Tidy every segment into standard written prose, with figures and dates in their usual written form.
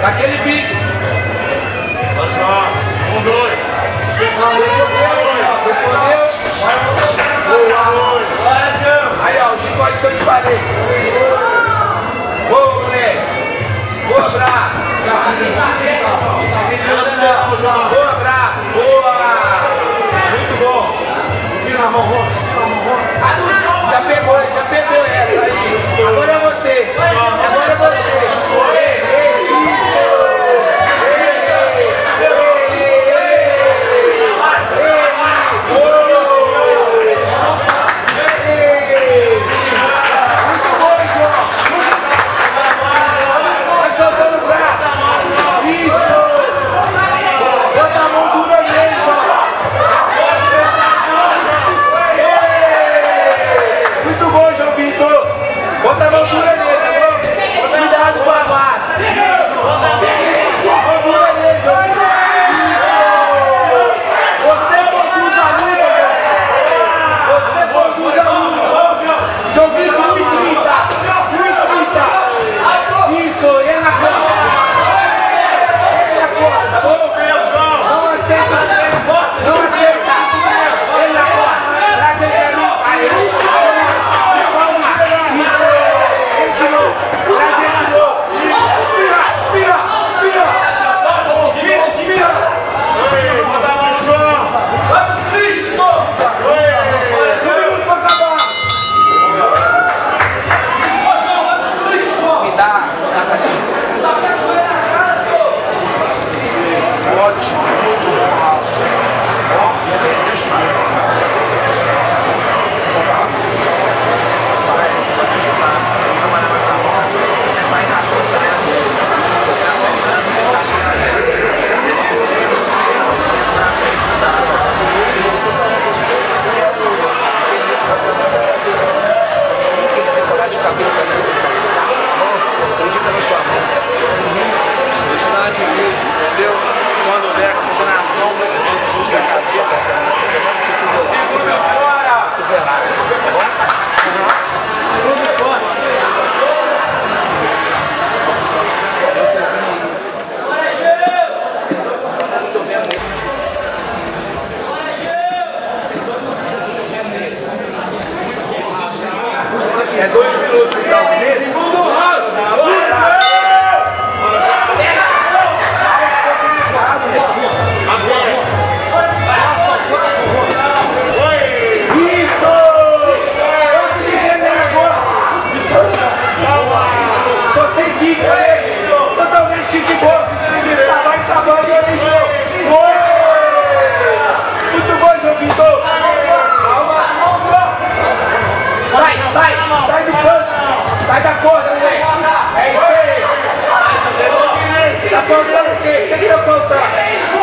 Aquele pique. Vamos lá. 1, 2. Respondeu. Boa. Aí, ó, o chicote que eu te falei. Boa, moleque. Boa, brá. Boa, brá. Boa. Muito bom. Tira a mão, Rony. Já pegou essa aí. Agora é você. O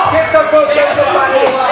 que tá faltando?